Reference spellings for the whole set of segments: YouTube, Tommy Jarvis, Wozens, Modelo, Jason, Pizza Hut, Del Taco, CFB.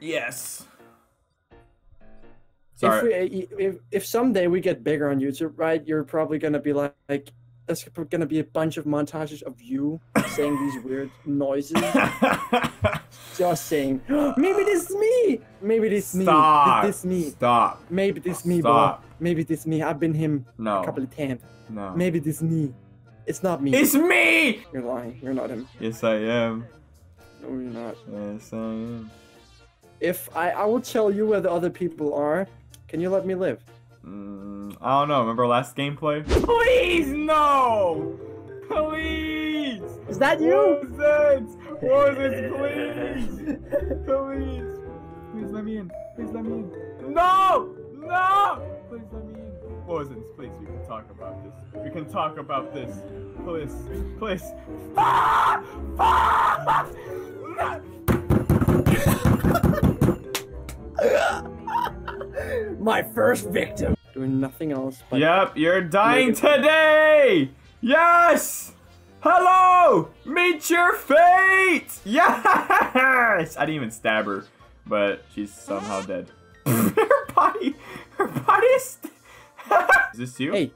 Yes. Sorry. If someday we get bigger on YouTube, right, you're probably going to be like, there's going to be a bunch of montages of you saying these weird noises. Just saying, maybe this is me. Maybe this is me. This is me. Stop. Maybe this is me, bro. Maybe this is me. I've been him a couple of times. No. Maybe this is me. It's not me. It's me! You're lying. You're not him. Yes, I am. No, you're not. Yes, I am. If I will tell you where the other people are, can you let me live? I don't know. Remember last gameplay? Please, no! Please! Is that you? What is it? Please! Please! Please let me in. Please let me in. No! No! Please let me in. Wozens, please, we can talk about this. We can talk about this. Please, please. Ah! Ah! My first victim. Doing nothing else. But yep, you're dying today. Yes. Hello. Meet your fate. Yes. I didn't even stab her, but she's somehow dead. Her body is still. Is this you? Hey.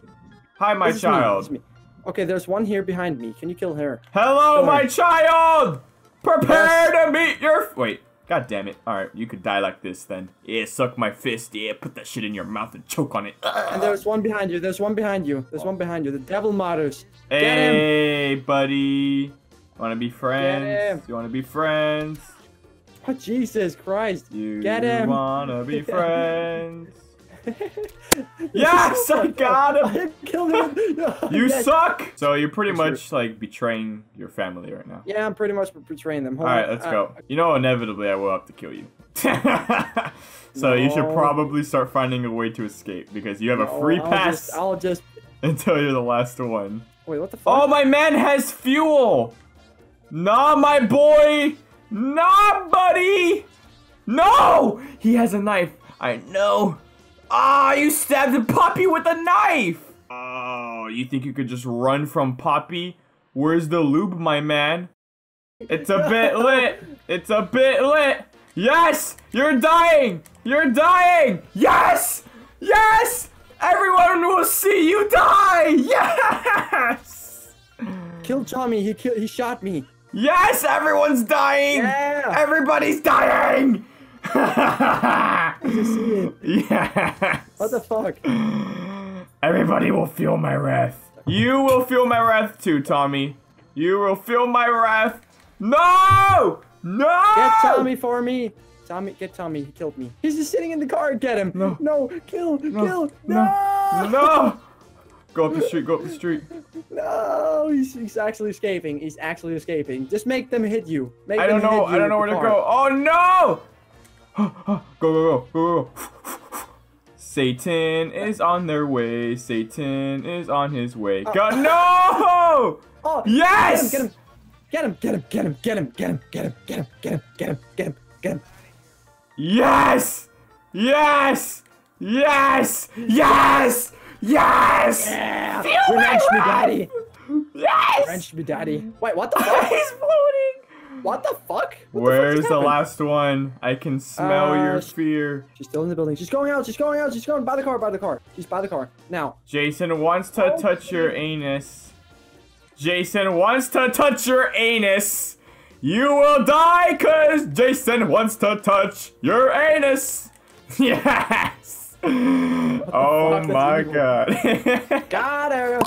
Hi, my child. Me. Okay, there's one here behind me. Can you kill her? Hello, my child! Prepare to meet your... Wait. God damn it. Alright, you could die like this then. Yeah, suck my fist. Yeah, put that shit in your mouth and choke on it. And there's one behind you. There's one behind you. There's one behind you. The devil martyrs. Hey, buddy. Want to be friends? You want to be friends? Oh, Jesus Christ. Get him. You want to be friends? Yes, I got him! I killed him. No, you suck! So you're pretty much like betraying your family right now. Yeah, I'm pretty much betraying them. Alright, let's go. You know, inevitably I will have to kill you. So you should probably start finding a way to escape because you have a free pass. I'll just... Until you're the last one. Wait, what the fuck? Oh, my man has fuel! Nah, my boy! Nah, buddy! No! He has a knife. I know. Ah, you stabbed the puppy with a knife! Oh, you think you could just run from Poppy? Where's the lube, my man? It's a bit lit! It's a bit lit! Yes! You're dying! You're dying! Yes! Yes! Everyone will see you die! Yes! Kill Tommy, he shot me. Yes! Everyone's dying! Yeah. Everybody's dying! I just see it. Yes. What the fuck? Everybody will feel my wrath. You will feel my wrath too, Tommy. You will feel my wrath. No! No! Get Tommy for me. Tommy, get Tommy. He killed me. He's just sitting in the car. Get him. No. No. Kill. No. Kill. No. No. No. Go up the street. Go up the street. No. He's actually escaping. He's actually escaping. Just make them hit you. Make them hit you. I don't know where to go. Oh, no! Go. Satan is on their way. Satan is on his way. God, no! Oh, yes! Get him. Yes! Yes! Yes! Yes! Yes! Yeah! Revenge me, daddy. Yes! Revenge me, daddy. Wait, what the fuck? He's floating. What the fuck? Where's the last one? I can smell your fear. She's still in the building. She's going out. She's going out. She's going by the car. By the car. She's by the car. Now. Jason wants to touch your anus. Jason wants to touch your anus. You will die because Jason wants to touch your anus. Yes. Oh my god. Got her.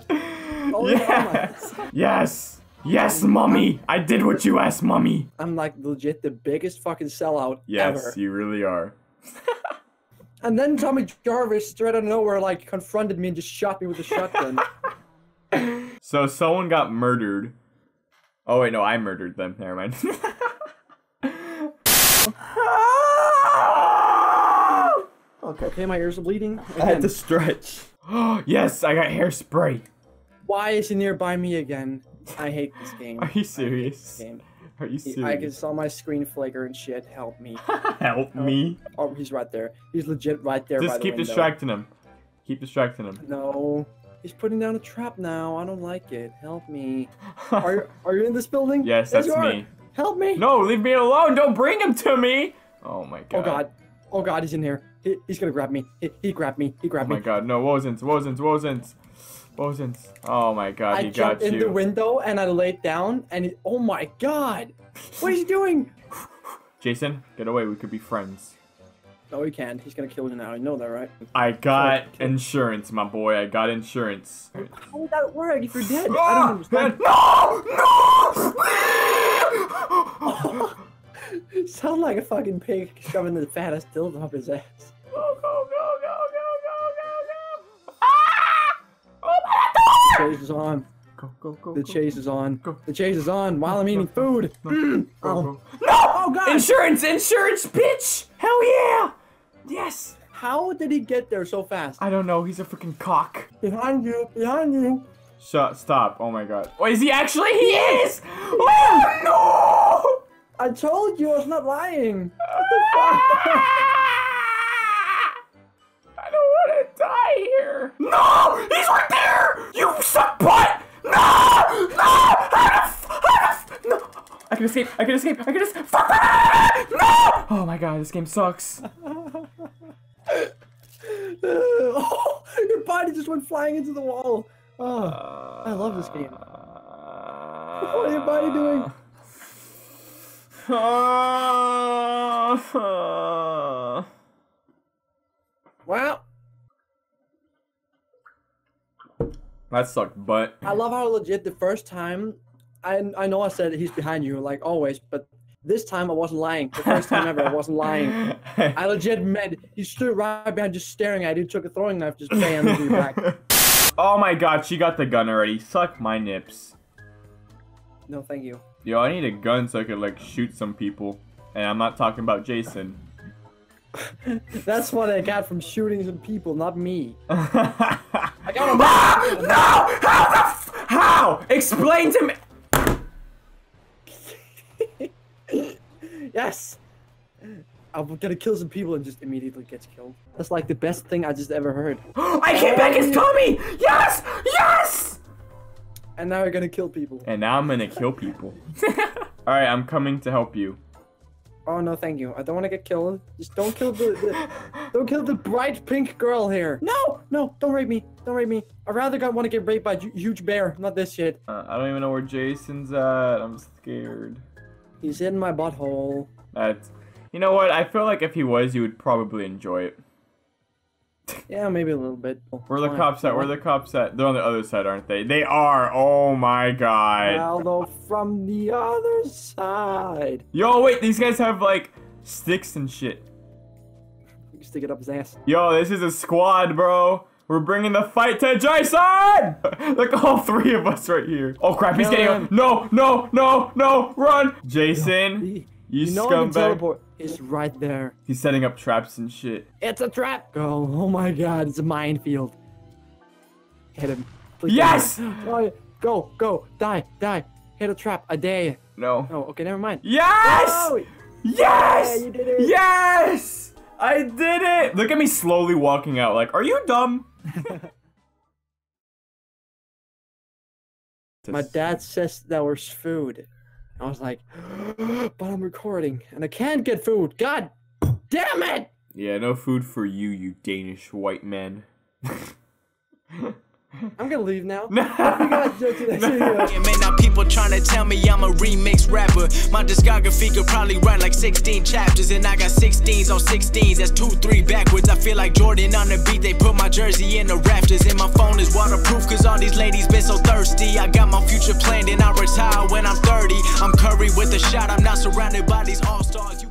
Oh, yes. Yes. Yes, mommy! I did what you asked, mommy! I'm like legit the biggest fucking sellout ever. Yes, you really are. And then Tommy Jarvis, straight out of nowhere, like, confronted me and just shot me with a shotgun. So someone got murdered. Oh wait, no, I murdered them. Never mind. Okay, my ears are bleeding. Again. I had to stretch. Yes, I got hairspray. Why is he nearby me again? I hate this game. Are you serious? Are you serious? I can saw my screen flicker and shit. Help me. Help me. Oh, he's right there. He's legit right there. Just keep distracting him. Keep distracting him. No. He's putting down a trap now. I don't like it. Help me. Are you in this building? Yes, that's me. Help me! No, leave me alone! Don't bring him to me! Oh my god. Oh god. Oh god, he's in here. He's gonna grab me. He grabbed me. He grabbed me. Oh my god, no, Wozens, Wozens, Wozens. Wozens. Oh my god, he got you. I jumped in the window and I laid down and he, oh my god! What is he doing? Jason, get away, we could be friends. No, he can't. He's gonna kill you now. You know that, right? I got insurance, my boy. I got insurance. How would that work if you're dead? I don't understand. No! No! Sound like a fucking pig shoving the fattest dildo up his ass. Go, go, go, go, go, go, go, go! Ah! Open the door! The chase is on. Go, go, go, the chase is on. Go. The chase is on while I'm eating food. No! Go. No! Oh god! Insurance! Insurance, bitch! Hell yeah! Yes! How did he get there so fast? I don't know, he's a freaking cock. Behind you! Behind you! Shut, stop, oh my god. Wait, is he actually? He is! Oh no! I told you I was not lying! What the fuck? I don't wanna die here! No! He's right there! You suck butt! No! No! No! I can escape! I can escape! I can escape! Fuck! No! Oh my god, this game sucks. Oh, your body just went flying into the wall! Oh, I love this game. What are your body doing? Well, that sucked, but I love how legit the first time I know I said he's behind you like always, but this time I wasn't lying. The first time ever I wasn't lying. I legit meant he stood right behind just staring at you, took a throwing knife, just bam into your back. Oh my god, she got the gun already. Suck my nips. No, thank you. Yo, I need a gun so I could like shoot some people, and I'm not talking about Jason. That's what I got from shooting some people, not me. I got a no! How the f how? Explain to me. Yes, I'm gonna kill some people and just immediately gets killed. That's like the best thing I just ever heard. I came back as Tommy. Yes, yes. And now you're gonna kill people. And now I'm gonna kill people. Alright, I'm coming to help you. Oh no, thank you. I don't wanna get killed. Just don't kill don't kill the bright pink girl here. No! No, don't rape me. Don't rape me. I'd rather wanna get raped by a huge bear, not this shit. I don't even know where Jason's at. I'm scared. He's in my butthole. That's... You know what? I feel like if he was, you would probably enjoy it. Yeah, maybe a little bit. Where are the cops at? Where are the cops at? They're on the other side, aren't they? They are! Oh my god. Although from the other side. Yo, wait, these guys have like sticks and shit. You can stick it up his ass. Yo, this is a squad, bro. We're bringing the fight to Jason! Look, all three of us right here. Oh crap, he's getting up. No, no, no, no, run! Jason, you scumbag. He's right there. He's setting up traps and shit. It's a trap! Oh, oh my god, it's a minefield. Hit him. Please yes! Hit him. Oh, go, go, die, die. Hit a trap, I dare you. No. No, okay, never mind. Yes! Oh! Yes! Yeah, you did it. Yes! I did it! Look at me slowly walking out like, are you dumb? My dad says that was food. I was like, but I'm recording, and I can't get food. God damn it! Yeah, no food for you, you Danish white man. I'm gonna leave now. No. Yeah, man, now people trying to tell me I'm a remix rapper. My discography could probably write like 16 chapters, and I got 16s on 16s. That's 2-3 backwards. I feel like Jordan on the beat. They put my jersey in the rafters, and my phone is waterproof cause all these ladies been so thirsty. I got my future planned, and I retire when I'm 30. I'm Curry with a shot. I'm not surrounded by these all-stars.